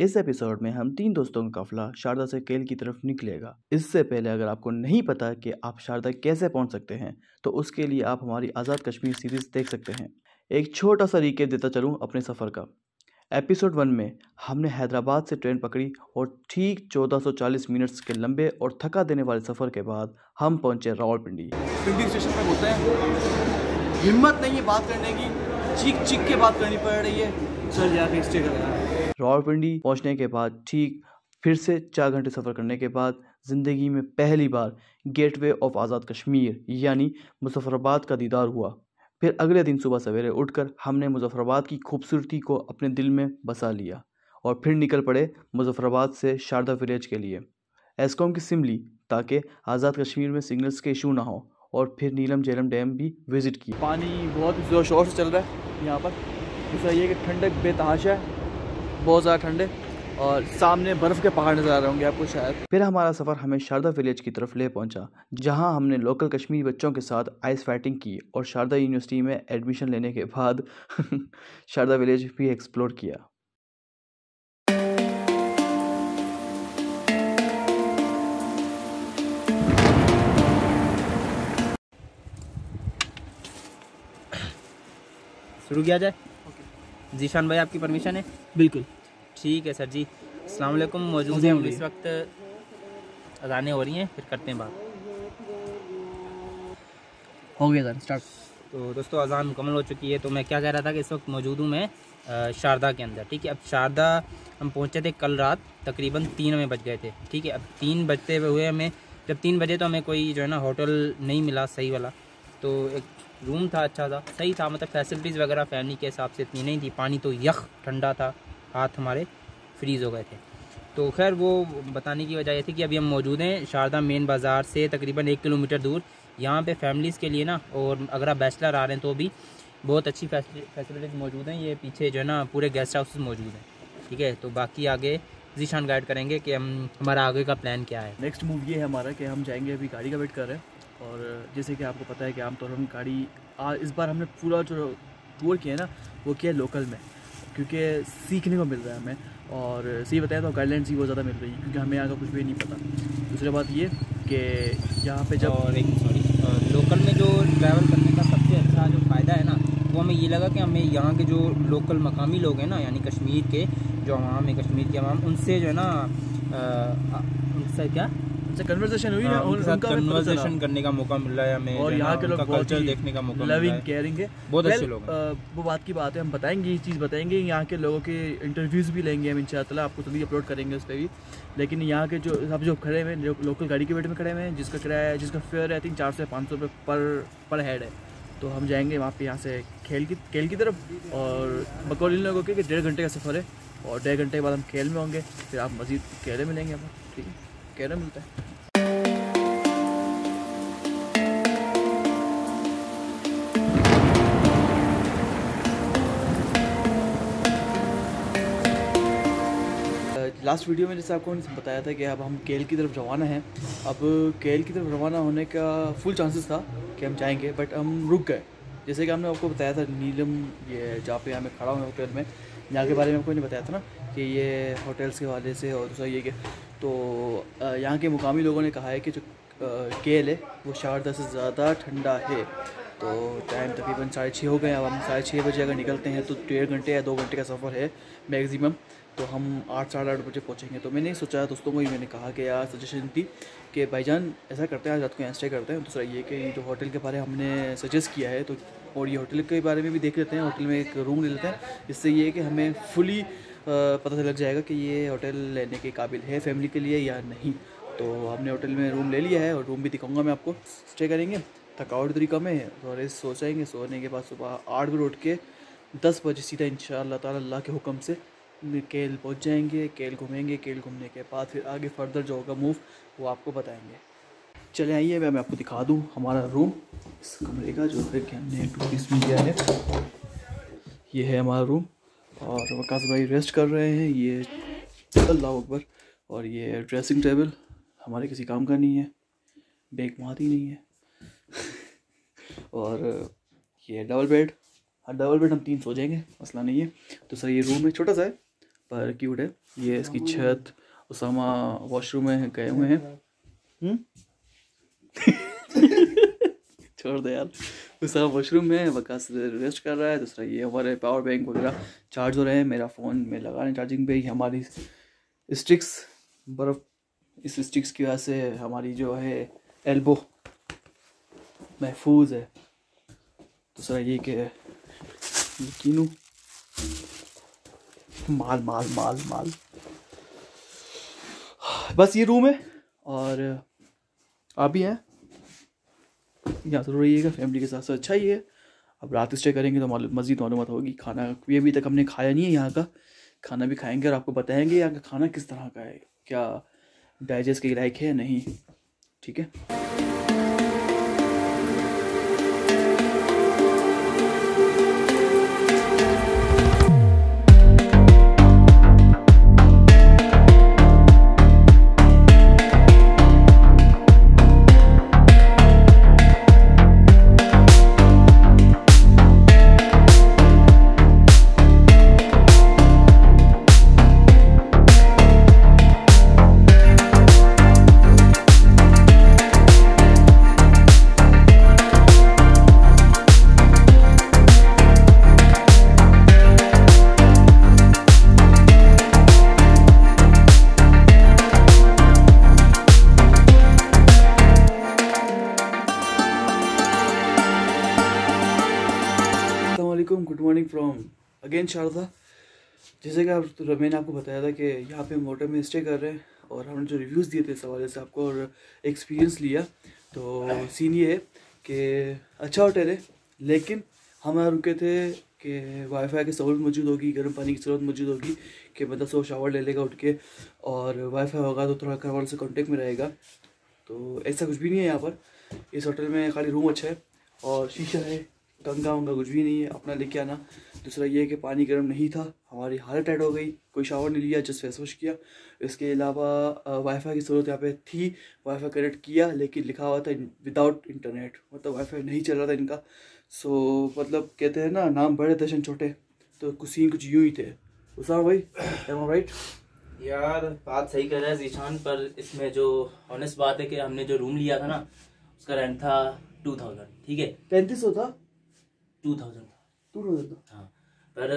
इस एपिसोड में हम तीन दोस्तों का काफिला शारदा से केल की तरफ निकलेगा। इससे पहले अगर आपको नहीं पता कि आप शारदा कैसे पहुंच सकते हैं तो उसके लिए आप हमारी आज़ाद कश्मीर सीरीज़ देख सकते हैं। एक छोटा सा रिकेप देता चलूँ अपने सफ़र का। एपिसोड 1 में हमने हैदराबाद से ट्रेन पकड़ी और ठीक 1440 मिनट्स के लंबे और थका देने वाले सफ़र के बाद हम पहुँचे रावलपिंडी। पिंडी स्टेशन पर होते हैं, हिम्मत नहीं है बात करने की, चीख चीख के बात करनी पड़ रही है। रावलपिंडी पहुंचने के बाद ठीक फिर से 4 घंटे सफ़र करने के बाद ज़िंदगी में पहली बार गेटवे ऑफ आज़ाद कश्मीर यानी मुजफ्फराबाद का दीदार हुआ। फिर अगले दिन सुबह सवेरे उठकर हमने मुजफ्फराबाद की खूबसूरती को अपने दिल में बसा लिया और फिर निकल पड़े मुजफ्फराबाद से शारदा विलेज के लिए एस्कॉम की सिमली, ताकि आज़ाद कश्मीर में सिग्नल्स के इशू ना हो। और फिर नीलम झेलम डैम भी विज़िट किया। पानी बहुत ज़ोर शोर से चल रहा है यहाँ पर, ऐसा ये कि ठंडक बेतहाशा है, बहुत ज़्यादा ठंड है और सामने बर्फ़ के पहाड़ नज़र आ रहे होंगे आपको शायद। फिर हमारा सफ़र हमें शारदा विलेज की तरफ ले पहुंचा, जहां हमने लोकल कश्मीरी बच्चों के साथ आइस फाइटिंग की और शारदा यूनिवर्सिटी में एडमिशन लेने के बाद शारदा विलेज भी एक्सप्लोर किया। शुरू किया जाए? जीशान भाई आपकी परमिशन है? बिल्कुल। ठीक है सर जी, अस्सलाम वालेकुम। मौजूद हैं इस वक्त, अजानें हो रही हैं, फिर करते हैं बात। हो गया सर, स्टार्ट। तो दोस्तों अजान मुकम्मल हो चुकी है। तो मैं क्या कह रहा था कि इस वक्त मौजूद हूँ मैं शारदा के अंदर। ठीक है, अब शारदा हम पहुँचे थे कल रात तकरीबन 3 बज गए थे। ठीक है, अब 3 बजते हुए हमें, जब 3 बजे तो हमें कोई जो है ना होटल नहीं मिला सही वाला। तो एक रूम था अच्छा था, सही था, मतलब फैसिलिटीज़ वगैरह फैमिली के हिसाब से इतनी नहीं थी। पानी तो यख ठंडा था, हाथ हमारे फ्रीज़ हो गए थे। तो खैर वो बताने की वजह ये थी कि अभी हम मौजूद हैं शारदा मेन बाज़ार से तकरीबन 1 किलोमीटर दूर। यहाँ पे फैमिलीज़ के लिए ना, और अगर आप बैचलर आ रहे हैं तो भी बहुत अच्छी फैसिलिटीज़ मौजूद हैं। ये पीछे जो है ना पूरे गेस्ट हाउस मौजूद हैं। ठीक है, तो बाकी आगे जीशान गाइड करेंगे कि हमारा आगे का प्लान क्या है। नेक्स्ट मूव ये है हमारा कि हम जाएँगे, अभी गाड़ी का वेट कर रहे हैं। और जैसे कि आपको पता है कि आमतौर पर हम गाड़ी इस बार हमने पूरा जो टूर किया है ना वो किया है लोकल में, क्योंकि सीखने को मिल रहा है हमें। और सही बताया तो गाइडलाइंस ही बहुत ज़्यादा मिल रही है, क्योंकि हमें यहाँ का कुछ भी नहीं पता। दूसरी बात ये कि यहाँ पे जब लोकल में जो ट्रैवल करने का सबसे अच्छा जो फ़ायदा है ना, वो हमें ये लगा कि हमें यहाँ के जो लोकल मकामी लोग हैं ना, यानी कश्मीर के जो आवाम है, कश्मीर के आवाम, उनसे जो है ना उनसे क्या कन्वर्सेशन हुई ना, उनका कन्वर्सेशन करने का मौका मिल रहा है हमें। और यहाँ के लोग कल्चर देखने का मौका, लविंग केयरिंग है, बहुत अच्छे लोग हैं। वो बात की बात है, हम बताएंगे, ये चीज़ बताएंगे। यहाँ के लोगों के इंटरव्यूज़ भी लेंगे हम इंशाअल्लाह, आपको जल्दी अपलोड करेंगे उस पर भी। लेकिन यहाँ के जो सब जो खड़े हुए जो लोकल गाड़ी के वेट में खड़े हुए हैं, जिसका किराया है, जिसका फेयर है, आई थिंक 400 से 500 पर हेड है। तो हम जाएंगे वहाँ पर, यहाँ से केल की तरफ। और बकौल इन लोगों के 1.5 घंटे का सफ़र है और 1.5 घंटे के बाद हम केल में होंगे। फिर आप मज़ीद केल में लेंगे हम, ठीक है, कैरम मिलता है। लास्ट वीडियो में जैसे आपको बताया था कि अब हम केल की तरफ रवाना हैं। अब केल की तरफ रवाना होने का फुल चांसेस था कि हम जाएंगे, बट हम रुक गए। जैसे कि हमने आपको बताया था नीलम, ये जहाँ पे हमें खड़ा हुआ होटल में, यहाँ के बारे में आपको नहीं बताया था ना कि ये होटल्स के हवाले से। और दूसरा ये कि तो यहाँ के मुकामी लोगों ने कहा है कि जो केल है वो शारदा से ज़्यादा ठंडा है। तो टाइम तकरीबन 6:30 हो गए। अब हम 6:30 बजे अगर निकलते हैं तो 1.5 घंटे या 2 घंटे का सफ़र है मैक्सिमम। तो हम 8, 8:30 बजे पहुँचेंगे। तो मैंने सोचा दोस्तों को, ही मैंने कहा कि यार सजेशन दी कि भाईजान ऐसा करते हैं, आज रात को यहाँ स्टे करते हैं। दूसरा ये कि जो होटल के बारे में हमने सजेस्ट किया है, तो और ये होटल के बारे में भी देख लेते हैं, होटल में एक रूम ले लेते हैं। इससे ये है कि हमें फुली पता लग जाएगा कि ये होटल लेने के काबिल है फैमिली के लिए या नहीं। तो हमने होटल में रूम ले लिया है और रूम भी दिखाऊंगा मैं आपको। स्टे करेंगे, थकावट इतनी कम है तो रेस्ट सो जाएंगे। सोने के बाद सुबह 8 बजे उठ के 10 बजे सीधा इंशाअल्लाह ताला अल्लाह के हुक्म से केल पहुंच जाएंगे। केल घूमेंगे, केल घूमने के बाद फिर आगे फर्दर जो होगा मूव वो आपको बताएँगे। चले आइए, मैं आपको दिखा दूँ हमारा रूम, इस कमरे का जो है कि हमने टूरिस्ट में दिया है। ये है हमारा रूम और वकास भाई रेस्ट कर रहे हैं। ये अल्लाह अकबर। और ये ड्रेसिंग टेबल हमारे किसी काम का नहीं है, बेकमात ही नहीं है। और ये डबल बेड हम 3 सो जाएंगे, मसला नहीं है। तो सर ये रूम है, छोटा सा है पर क्यूट है। ये इसकी छत। उसामा वॉशरूम में गए हुए हैं। छोड़ दे यार। दूसरा वॉशरूम में वकास रेस्ट कर रहा है। दूसरा ये हमारे पावर बैंक वगैरह चार्ज हो रहे हैं। मेरा फ़ोन में लगा रहे हैं चार्जिंग पे। हमारी स्टिक्स बर्फ़, इस स्टिक्स की वजह से हमारी जो है एल्बो महफूज है। दूसरा ये कि कीनू माल माल माल माल। बस ये रूम है और आप भी हैं यहाँ ज़रूर रहिएगा फैमिली के साथ। से अच्छा ही है। अब रात स्टे करेंगे तो मज़ीद मालूमात होगी। खाना भी अभी तक हमने खाया नहीं है। यहाँ का खाना भी खाएंगे और आपको बताएंगे यहाँ का खाना किस तरह का है, क्या डाइजेस्ट के लायक है नहीं। ठीक है। Good morning from again Sharda. जैसे कि आप मैंने आपको बताया था कि यहाँ पे हम होटल में स्टे कर रहे हैं और हमने जो रिव्यूज़ दिए थे इस हवाले से आपको और एक्सपीरियंस लिया, तो सीन ये है कि अच्छा होटल है, लेकिन हम यहाँ रुके थे कि वाईफाई की सहूलत मौजूद होगी, गर्म पानी की सहूलत मौजूद होगी कि मतलब सो शावर ले लेगा उठ के, और वाईफाई होगा तो थोड़ा घर वालों से कॉन्टेक्ट में रहेगा। तो ऐसा कुछ भी नहीं है यहाँ पर। इस होटल में खाली रूम अच्छा है और शीशा है, गंगा वंगा कुछ भी नहीं है, अपना लेके आना। दूसरा ये है कि पानी गर्म नहीं था, हमारी हालत टाइट हो गई, कोई शावर नहीं लिया, जस्ट फेस वॉश किया। इसके अलावा वाईफाई की सहूलत यहाँ पे थी, वाईफाई कनेक्ट किया लेकिन लिखा हुआ था विदाउट इंटरनेट, मतलब वाईफाई नहीं चल रहा था इनका। सो मतलब कहते हैं ना नाम बड़े दर्शन छोटे, तो कुछ सीन कुछ यूँ ही थे। उसामा भाई एम आई राइट? यार बात सही कह रहा है जीशान, पर इसमें जो ऑनेस्ट बात है कि हमने जो रूम लिया था ना उसका रेंट था 2000। ठीक है, 3500 था, 2000 था। हाँ, पर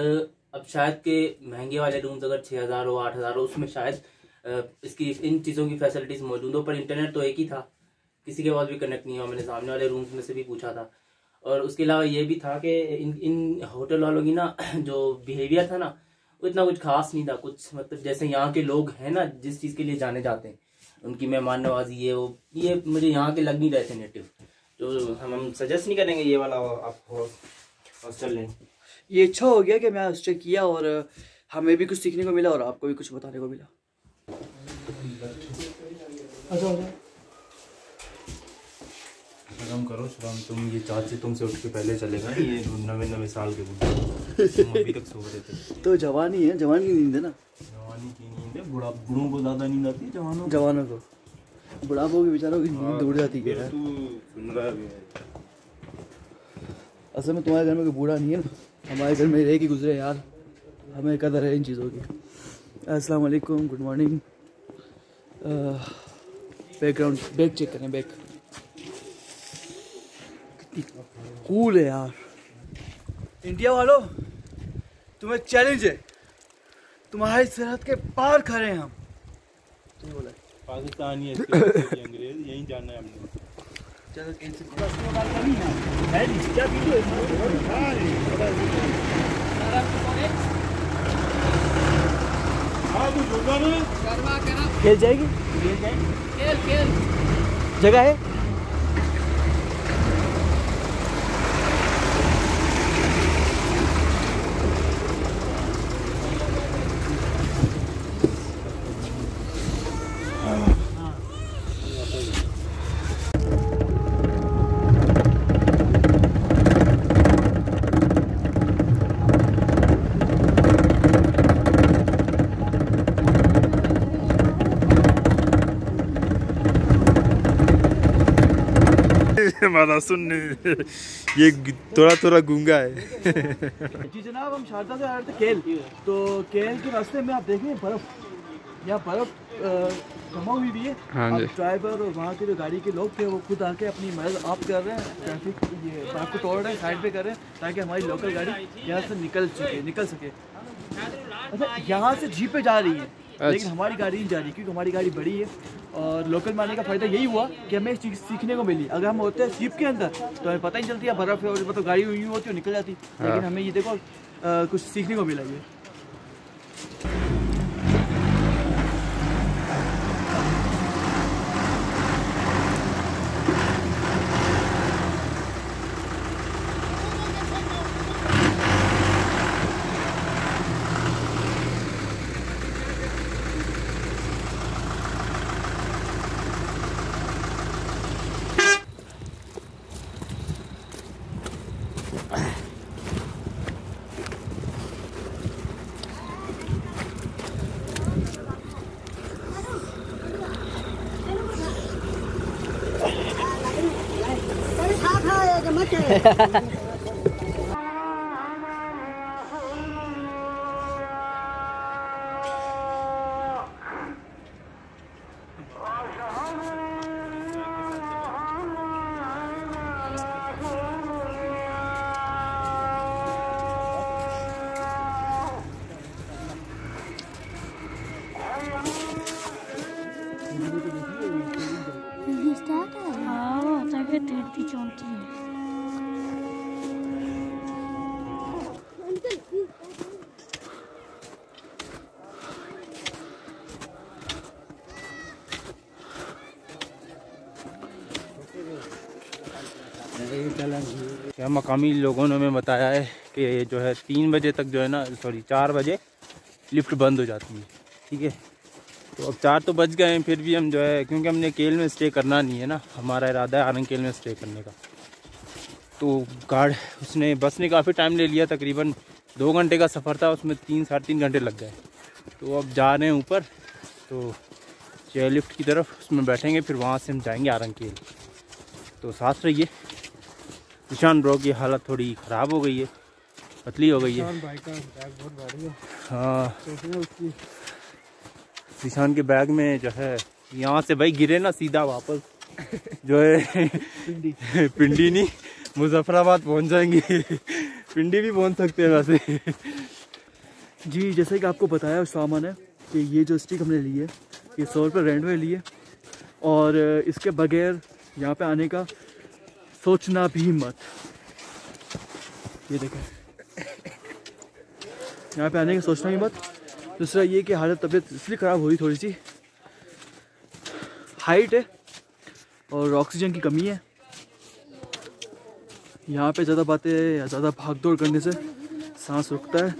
अब शायद के महंगे वाले रूम्स अगर 6000 हो 8000 हो उसमें शायद इसकी इन चीज़ों की फैसिलिटीज़ मौजूद हो, पर इंटरनेट तो एक ही था, किसी के पास भी कनेक्ट नहीं हुआ। मैंने सामने वाले रूम्स में से भी पूछा था। और उसके अलावा ये भी था कि इन होटल वालों की ना जो बिहेवियर था ना वो इतना कुछ खास नहीं था। कुछ मतलब जैसे यहाँ के लोग हैं ना जिस चीज़ के लिए जाने जाते हैं, उनकी मेहमान नवाजी ये वो, ये मुझे यहाँ के लग नहीं रहे थे नेटिव। तो हम सजेस्ट नहीं करेंगे ये वाला आप हॉस्टल लें। ये अच्छा हो गया कि मैं हॉस्टल किया और हमें भी कुछ सीखने को मिला और आपको भी कुछ बताने को मिला। अच्छा शर्म करो शर्म, तुम ये चाची तुमसे उठ के पहले चलेगा ये नवे साल के बुढ़े अभी तक सो रहे थे। तो जवानी है, जवान की नींद है ना, जवानी की नींद है। बूढ़ों को ज़्यादा नींद आती है, जवानों को, बुढ़ापों के बेचारों की नींद उड़ जाती है। असल में तुम्हारे घर में कोई बूढ़ा नहीं है ना, हमारे घर में रह के गुजरे यार, हमें कदर है इन चीज़ों की। अस्सलाम वालेकुम, good morning. Background back check करें, बैक कितनी कूल है यार। इंडिया वालों तुम्हें चैलेंज है, तुम्हारी सरहद के पार खड़े हैं हम। तो बोला पाकिस्तानी अंग्रेज, यहीं जाना है हमने। चलो कैंसिल है क्या वीडियो खेल जाएगी, जगह है। हमारा सुन ये थोड़ा थोड़ा गूंगा है। जी जनाब, हम शारदा से आ रहे थे केल, तो केल के रास्ते में आप देखें बर्फ यहाँ बर्फ जमा हुई भी है। हाँ जी, ड्राइवर और वहाँ के जो गाड़ी के लोग थे वो खुद आके अपनी मदद आप कर रहे हैं, ट्रैफिक ये बर्फ को तोड़ रहे हैं, साइड पे कर रहे हैं ताकि हमारी लोकल गाड़ी यहाँ से निकल सके। अच्छा, यहाँ से जीप पे जा रही है लेकिन हमारी गाड़ी नहीं जा रही क्योंकि हमारी गाड़ी बड़ी है। और लोकल मारने का फ़ायदा यही हुआ कि हमें एक चीज़ सीखने को मिली। अगर हम होते हैं जीप के अंदर तो हमें पता ही चलती है बर्फ़ है और मतलब गाड़ी हुई होती है निकल जाती, लेकिन हमें ये देखो कुछ सीखने को मिला। ये क्या मकामी लोगों ने हमें बताया है कि जो है 3 बजे तक जो है ना, सॉरी 4 बजे लिफ्ट बंद हो जाती है। ठीक है, तो अब 4 तो बज गए हैं, फिर भी हम जो है, क्योंकि हमने केल में स्टे करना नहीं है ना, हमारा इरादा है आरंग केल में स्टे करने का। तो गार्ड उसने बस ने काफ़ी टाइम ले लिया, तकरीबन 2 घंटे का सफ़र था, उसमें 3 साढ़े 3 घंटे लग गए। तो अब जा रहे हैं ऊपर, तो चेयर लिफ्ट की तरफ, उसमें बैठेंगे, फिर वहाँ से हम जाएँगे आरंग केल। तो साथ रहिए। निशान ब्रो की हालत थोड़ी ख़राब हो गई है, पतली हो गई है। भाई का बैग बहुत भारी है। हाँ, निशान के बैग में जो है, यहाँ से भाई गिरे ना सीधा वापस जो है पिंडी नहीं, मुजफ्फराबाद पहुँच जाएंगे। पिंडी भी पहुँच सकते हैं वैसे। जी, जैसे कि आपको बताया सामान है कि ये जो स्टिक हमने ली है ये 100 रुपये रेंट में लिए, और इसके बगैर यहाँ पे आने का सोचना भी मत। ये देखें, यहाँ पे आने का सोचना ही मत। दूसरा ये कि हालत तबीयत इसलिए ख़राब हो रही, थोड़ी सी हाइट है और ऑक्सीजन की कमी है। यहाँ पे ज़्यादा बातें या ज़्यादा भाग दौड़ करने से सांस रुकता है,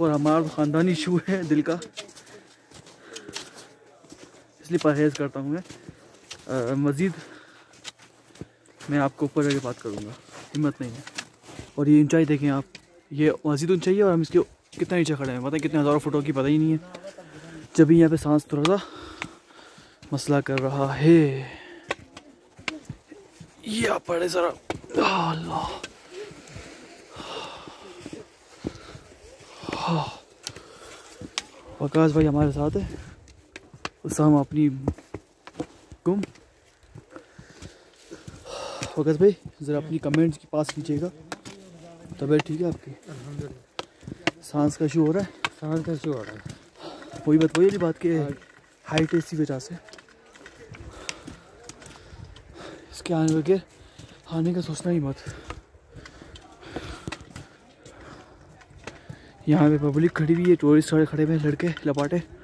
और हमारा ख़ानदानी इशू है दिल का, इसलिए परहेज़ करता हूँ मैं। मज़ीद मैं आपको ऊपर जाके बात करूँगा, हिम्मत नहीं है। और ये ऊंचाई देखें आप, ये मज़ीद ऊंचाई है, और हम इसके कितना नीचे खड़े हैं, पता है कितने हज़ारों फुटों की, पता ही नहीं है। जब भी यहाँ पे सांस थोड़ा सा मसला कर रहा है, ये आप पड़े ज़रा। अल्लाह, वकास भाई हमारे साथ है, उसामा अपनी गुम। वकास भाई ज़रा अपनी कमेंट्स के पास कीजिएगा। तबीयत ठीक है आपकी? सांस का इशू हो रहा है? सांस का इशू हो रहा है, वही बात के हाइट इसी वजह से। इसके आने का सोचना ही मत। यहाँ पे पब्लिक खड़ी हुई है, टूरिस्ट खड़े हुए हैं, लड़के लपाटे।